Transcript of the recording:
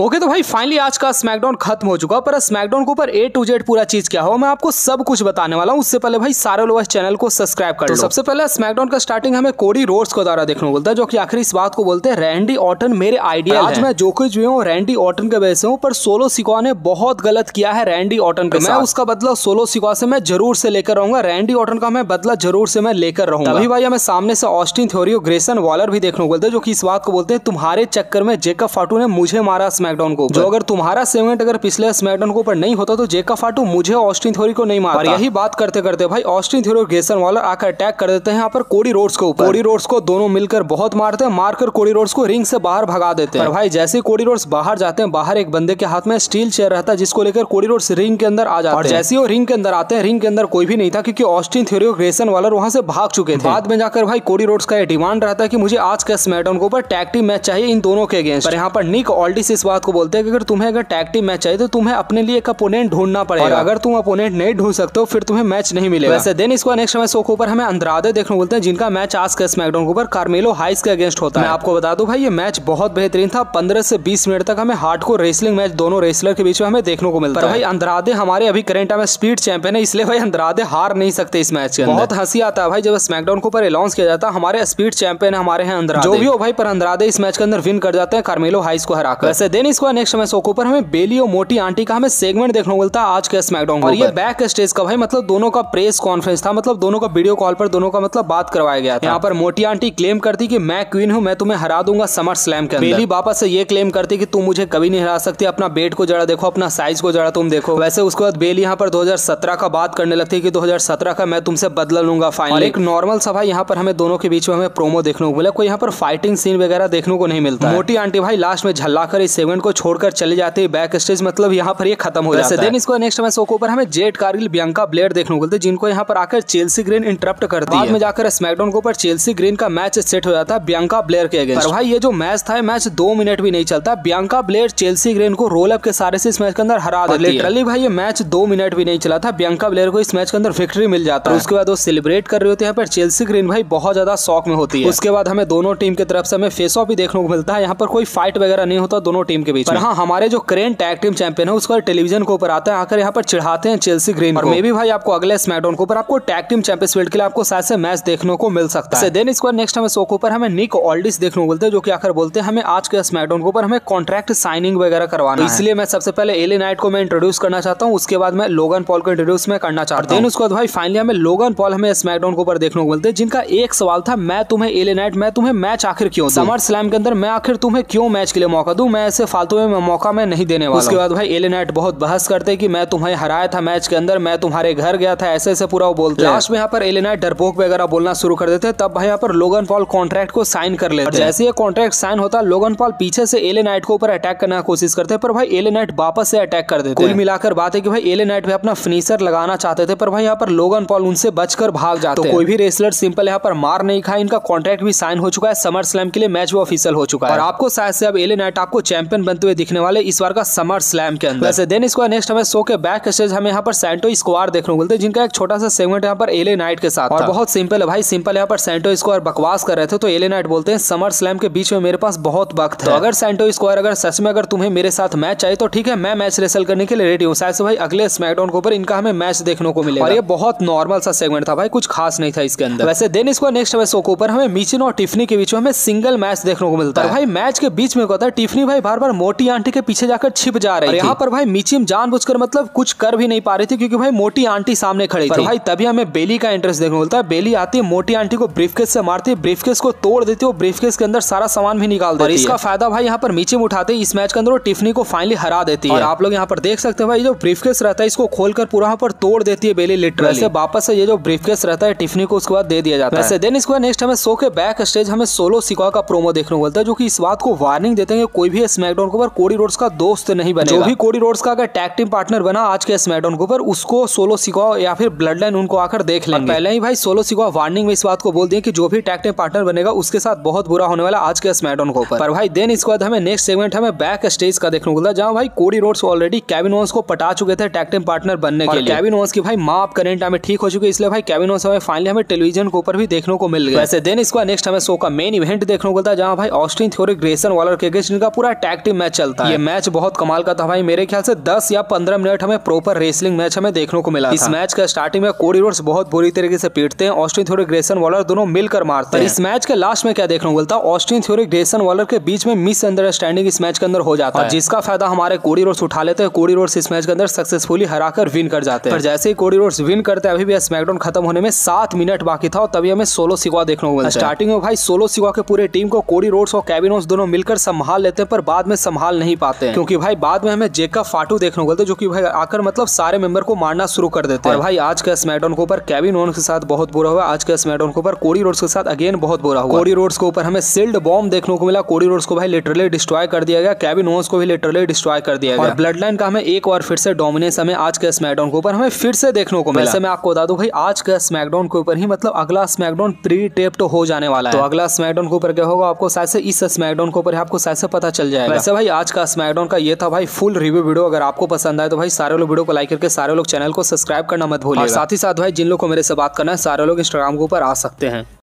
Okay तो भाई finally आज का स्मैकडाउन खत्म हो चुका, पर स्मैकडाउन के ऊपर A to Z पूरा चीज क्या हो मैं आपको सब कुछ बताने वाला हूँ। उससे पहले भाई सारे लोग इस चैनल को सब्सक्राइब कर लो। तो सबसे पहले स्मैकडाउन का स्टार्टिंग हमें कोडी रोड्स को द्वारा देखने को मिलता है, जो कि आखिर इस बात को बोलते हैं रैंडी ऑर्टन मेरे आइडियल। आज मैं जो कुछ भी हूँ रैंडी ऑर्टन के वजह से हूँ, पर सोलो सिकोआ ने बहुत गलत किया है रैंडी ऑर्टन का। मैं उसका बदला सोलो सिकोआ से मैं जरूर से लेकर रहूंगा, रैंडी ऑर्टन का मैं बदला जरूर से मैं लेकर रहूंगा। अभी भाई हमें सामने से ऑस्टिन थ्योरी और ग्रेसन वॉलर भी देखने को मिलते हैं, जो कि इस बात को बोलते हैं तुम्हारे चक्कर में जेकब फाटू ने मुझे मारा स्मैकडाउन को, जो अगर तुम्हारा सेगमेंट अगर पिछले स्मैकडाउन को ऊपर नहीं होता तो जेकब फाटू मुझे ऑस्टिन थ्योरी को नहीं मारता। यही बात करते करते भाई ऑस्टिन थ्योरी और ग्रेसन वॉलर आकर अटैक कर देते हैं यहाँ पर कोडी रोड्स को। कोडी रोड्स को दोनों मिलकर बहुत मारते हैं, मारकर कोडी रोड्स को रिंग से बाहर भगा देते हैं। और भाई जैसे कोडी रोड्स बाहर जाते हैं, बाहर एक बंदे के हाथ में स्टील चेयर रहता है, जिसको लेकर कोडी रोड्स रिंग के अंदर आ जाते हैं। और जैसे ही वो रिंग के अंदर आते हैं, रिंग के अंदर कोई भी नहीं था, क्योंकि ऑस्टिन थ्योरी और ग्रेसन वॉलर वहां से भाग चुके थे। बाद में जाकर भाई कोडी रोड्स का यह डिमांड रहता है कि मुझे आज का स्मैकडाउन के ऊपर टैग टीम मैच चाहिए इन दोनों के अगेंस्ट। यहाँ पर निक ऑल्डिस इस बात को बोलते हैं कि अगर तुम्हें अगर टैग टीम मैच चाहिए तो तुम्हें अपने लिए एक अपोनेंट ढूंढना पड़ेगा, और अगर तुम अपोनेंट नहीं ढूंढ सकते हो फिर तुम्हें मैच नहीं मिलेगा। वैसे देन इसको नेक्स्ट समय शो के ऊपर हमें अंद्रादे देखने को मिलते हैं, जिनका मैच आज के स्मैकडाउन के ऊपर कार्मेलो हाइस के अगेंस्ट होता है। मैं आपको बता दूं भाई ये मैच बहुत बेहतरीन था, 15 से 20 मिनट तक हमें हार्डकोर रेसलिंग मैच दोनों रेसलर के बीच में हमें देखने को मिलता है। भाई अंद्रादे हमारे अभी करंट में स्पीड चैंपियन है, इसलिए भाई अंद्रादे हार नहीं सकते इस मैच के। बहुत हंसी आता है भाई जब स्मैकडाउन के ऊपर अनाउंस किया जाता है हमारे स्पीड चैंपियन हमारे हैं अंद्रादे, जो भी हो भाई पर अंद्रादे इस मैच के अंदर विन कर जाते हैं कार्मेलो हाइस को हराकर। वैसे देन इसको नेक्स्ट समय शो के ऊपर हमें बेली और मोटी आंटी का हमें सेगमेंट देखने को मिलता है आज के स्मैकडाउन, और ये बैक स्टेज का भाई मतलब दोनों का प्रेस कॉन्फ्रेंस था, मतलब दोनों का वीडियो कॉल पर दोनों का मतलब बात करवाया गया था। यहाँ पर मोटी आंटी क्लेम करती कि मैं क्वीन हूँ, मैं तुम्हें हरा दूंगा समर स्लैम के अंदर। बेली वापस से ये क्लेम करती कि तुम मुझे कभी नहीं हरा सकती, अपना वेट को जरा देखो, अपना साइज को जरा तुम देखो। वैसे उसके बाद बेली यहाँ पर 2017 का बात करने लगती कि 2017 का मैं तुमसे बदला लूंगा फाइनली। एक नॉर्मल सा भाई यहाँ पर हमें दोनों के बीच में हमें प्रोमो देखने को मिला, कोई यहाँ पर फाइटिंग सीन वगैरह देखने को नहीं मिलता। मोटी आंटी भाई लास्ट में झल्ला इस सेगमेंट को छोड़कर चले जाते हैं बैक स्टेज, मतलब यहाँ पर ये खत्म हो जाता है। इसको नेक्स्ट समय शो के ऊपर हमें जेट कारगिल बियांका ब्लेयर देखने को मिलते हैं, जिनको यहाँ पर आकर चेल्सी ग्रीन इंटरप्ट करती है। बाद में जाकर स्मैकडाउन के ऊपर चेल्सी ग्रीन का मैच सेट हो जाता है बियांका ब्लेयर के अगेंस्ट। पर भाई ये जो मैच था मैच 2 मिनट भी नहीं चलता, बियांका ब्लेयर चेल्सी ग्रीन को रोलअप के सहारे से इस मैच के अंदर हरा देती है। लिटरली भाई ये मैच 2 मिनट भी नहीं चला था, बियांका ब्लेयर को इस मैच के अंदर विक्ट्री मिल जाता है। उसके बाद वो सेलिब्रेट कर रहे होते हैं, पर चेल्सी ग्रीन भाई बहुत ज्यादा शॉक में होती है। उसके बाद हमें दोनों टीम की तरफ से हमें फेस ऑफ भी देखने को मिलता है, यहाँ पर कोई फाइट वगैरह नहीं होता दोनों टीम के बीच। पर हाँ हमारे जो करेंट टैग टीम चैंपियन है उसका टेलीविजन के ऊपर आता है, आकर यहाँ पर चिढ़ाते हैं चेल्सी ग्रीन को। और मे भी भाई आपको अगले स्मैकडाउन के ऊपर आपको टैग टीम चैंपियंस बेल्ट के लिए आपको शायद से मैच देखने को मिल सकता है। देन इसको नेक्स्ट हमें शो के ऊपर हमें निक ऑल्डिस देखने को मिलते हैं, जो कि आकर बोलते हैं हमें आज के स्मैकडाउन के ऊपर हमें कॉन्ट्रैक्ट साइनिंग वगैरह करवाना, इसलिए मैं सबसे पहले एली नाइट को मैं इंट्रोड्यूस करना चाहता हूँ, उसके बाद मैं लोगन पॉल को इंट्रोड्यूस में करना चाहता हूँ। उसके बाद भाई फाइनली हमें लोगन पॉल हमें स्मैकडाउन के ऊपर देखने को मिलते हैं, जिनका एक सवाल था मैं तुम्हें एली नाइट मैं तुम्हें मैच आखिर क्यों, समर स्लैम के अंदर मैं आखिर तुम्हें क्यों मैच के लिए मौका दूं, मैं ऐसे फालतू में मौका मैं नहीं देने वाला। उसके बाद भाई एली नाइट बहुत बहस करते कि मैं तुम्हें हराया था मैच के अंदर, मैं तुम्हारे घर गया था, ऐसे ऐसे पूरा वो बोलते। लास्ट में यहाँ पर एली नाइट डरपोक वगैरह बोलना शुरू कर देते, तब भाई यहाँ पर लोगन पॉल कॉन्ट्रैक्ट को साइन कर लेते। जैसे ये कॉन्ट्रैक्ट साइन होता लोगन पॉल पीछे से एली नाइट के ऊपर अटैक करने की कोशिश करते, पर भाई एली नाइट वापस से अटैक कर देते। कुल मिलाकर बात है कि भाई एली नाइट भी अपना फिनिशर लगाना चाहते थे, पर भाई यहाँ पर लोगन पॉल उनसे बचकर भाग जाते। तो कोई भी रेसलर सिंपल यहाँ पर मार नहीं खाए, इनका कॉन्ट्रैक्ट भी साइन हो चुका है, समर स्लैम के लिए मैच भी ऑफिशियल हो चुका है, और आपको शायद से अब एली नाइट आपको चैंपियन बनते हुए दिखने वाले इस बार का समर स्लैम के अंदर। वैसे देन इसको नेक्स्ट हमें शो के बैक स्टेज हमें यहाँ पर सेंटो स्क्वायर देखने को मिलते हैं, जिनका एक छोटा सा सेगमेंट यहाँ पर एली नाइट के साथ, और बहुत सिंपल है भाई, सिंपल यहाँ पर सेंटो स्क्वायर बकवास कर रहे थे तो एली नाइट बोलते हैं समर स्लैम के बीच में मेरे पास बहुत वक्त है, तो अगर सेंटो स्क्वायर अगर सच में अगर तुम्हें मेरे साथ मैच चाहिए तो ठीक है मैं मैच रेसल करने के लिए रेडी हूँ। शायद से भाई अगले स्मैकडाउन के ऊपर इनका हमें मैच देखने को मिलेगा, और ये बहुत नॉर्मल सा सेगमेंट था भाई, कुछ खास नहीं था इसके अंदर। वैसे देन इसको नेक्स्ट हमें शो के ऊपर हमें मिचिन और टिफनी के बीच में हमें सिंगल मैच देखने को मिलता है। भाई मैच के बीच में होता है टिफनी भाई बार बार मोटी आंटी के पीछे जाकर छिप जा रही है, यहाँ पर भाई मिचिन जानबूझकर मतलब कुछ कर भी नहीं पा रही थी, क्योंकि भाई मोटी आंटी सामने खड़ी थी। भाई तभी हमें बेली का इंटरेस्ट देखने को मिलता है, बेली आती है मोटी आंटी को ब्रीफकेस से मारती है, ब्रीफकेस को तोड़ देती है, ब्रीफकेस के अंदर सारा सामान भी निकाल देती है। इसका फायदा भाई यहाँ पर मिचिन उठाते इस मैच के अंदर और टिफनी को फाइनली हरा देती है। और आप लोग यहाँ पर देख सकते हैं भाई जो ब्रीफकेस रहता है इसको खोलकर पूरा यहाँ पर तोड़ देती है बेली लिटरली। वापस से ये जो ब्रीफकेस रहता है टिफनी को उसके बाद दे दिया जाता है। देन इसके बाद नेक्स्ट हमें शो के बैक स्टेज हमें सोलो सिकोआ का प्रोमो देखने को मिलता है, जो कि इस बात को वार्निंग देते हैं कोई भी स्मैकडाउन के ऊपर कोडी रोड्स का दोस्त नहीं बनेगा, जो भी कोडी रोड्स का अगर टैग टीम पार्टनर बना आज के स्मैकडाउन के ऊपर उसको सोलो सिकोआ या फिर ब्लड लाइन उनको आकर देख लेंगे। पहले ही भाई सोलो सिकोआ वार्निंग में इस बात को बोल दिए कि जो भी टैग टीम पार्टनर बनेगा उसके साथ बहुत बुरा होने वाला आज के स्मैकडाउन के ऊपर। पर भाई देन इसके बाद हमें नेक्स्ट सेगमेंट हमें बैक स्टेज का देखने को मिलता, जहां भाई Cody Rhodes already Kevin Owens को पटा चुके थे टैग टीम पार्टनर बनने के लिए। केविन ओवेंस की भाई मां अब करंट टाइम में ठीक हो चुकी है, इसलिए भाई केविन ओवेंस हमें फाइनली हमें टेलीविजन के ऊपर भी देखने को मिल गया। वैसे देन इसके बाद नेक्स्ट हमें शो का मेन इवेंट देखने को मिलता, जहां भाई ऑस्टिन थ्योरी ग्रेसन वॉलर के अगेंस्ट इनका पूरा टैग इंटरैक्टिव मैच चलता है। ये मैच बहुत कमाल का था भाई, मेरे ख्याल से 10 या 15 मिनट हमें प्रॉपर रेसलिंग मैच हमें देखने को मिला। इस मैच का स्टार्टिंग में कोडी रोड्स बहुत बुरी तरीके से पीटते हैं, ऑस्टिन थ्योरी ग्रेसन वॉलर दोनों मिलकर मारते हैं। इस मैच के लास्ट में क्या देखने को मिलता है, ऑस्टिन थ्योरी ग्रेसन वॉलर के बीच में मिसअंडरस्टैंडिंग इस मैच के अंदर हो जाता है, जिसका फायदा हमारे कोडी रोड्स उठा लेते हैं। कोडी रोड्स इस मैच के अंदर सक्सेसफुली हराकर विन कर जाते हैं। पर जैसे ही कोडी रोड्स विन करते हैं, अभी भी स्मैकडाउन खत्म होने में 7 मिनट बाकी था और तभी हमें सोलो सिकोआ देखने को मिलता है। स्टार्टिंग में भाई सोलो सिकोआ के पूरे टीम को कोडी रोड्स और केविन ओवेंस दोनों मिलकर संभाल लेते हैं, पर बाद में संभाल नहीं पाते हैं, क्योंकि भाई बाद में हमें जेकब फाटू देखने को मिलता है, जो कि भाई आकर मतलब सारे मेंबर को मारना शुरू कर देते हैं। और भाई आज का स्मैकडाउन के ऊपर केविन ओवेंस के साथ बहुत बुरा हुआ, आज का स्मैकडाउन के ऊपर कोडी रोड्स के साथ अगेन बहुत बुरा हुआ। कोडी रोड्स के ऊपर हमें सील्ड बॉम्ब देखने को मिला, कोडी रोड्स को भाई लिटरली डिस्ट्रॉय कर दिया गया, केविन ओवेंस को भी लिटरली डिस्ट्रॉय कर दिया गया। ब्लड लाइन का हमें एक बार फिर से डोमिनेंस हमें आज के स्मैकडाउन के ऊपर हमें फिर से देखने को मिला। मैं आपको बता दूं भाई आज का स्मैकडाउन के ऊपर ही मतलब अगला स्मैकडाउन प्री टेप्ड हो जाने वाला है, तो अगला स्मैकडाउन के ऊपर क्या होगा आपको शायद से इस स्मैकडाउन के ऊपर आपको शायद से पता चल जाएगा। वैसे भाई आज का स्मैकडाउन का ये था भाई फुल रिव्यू वीडियो, अगर आपको पसंद आए तो भाई सारे लोग वीडियो को लाइक करके सारे लोग चैनल को सब्सक्राइब करना मत भूलिए। साथ ही साथ भाई जिन लोग को मेरे से बात करना है सारे लोग इंस्टाग्राम के ऊपर आ सकते हैं।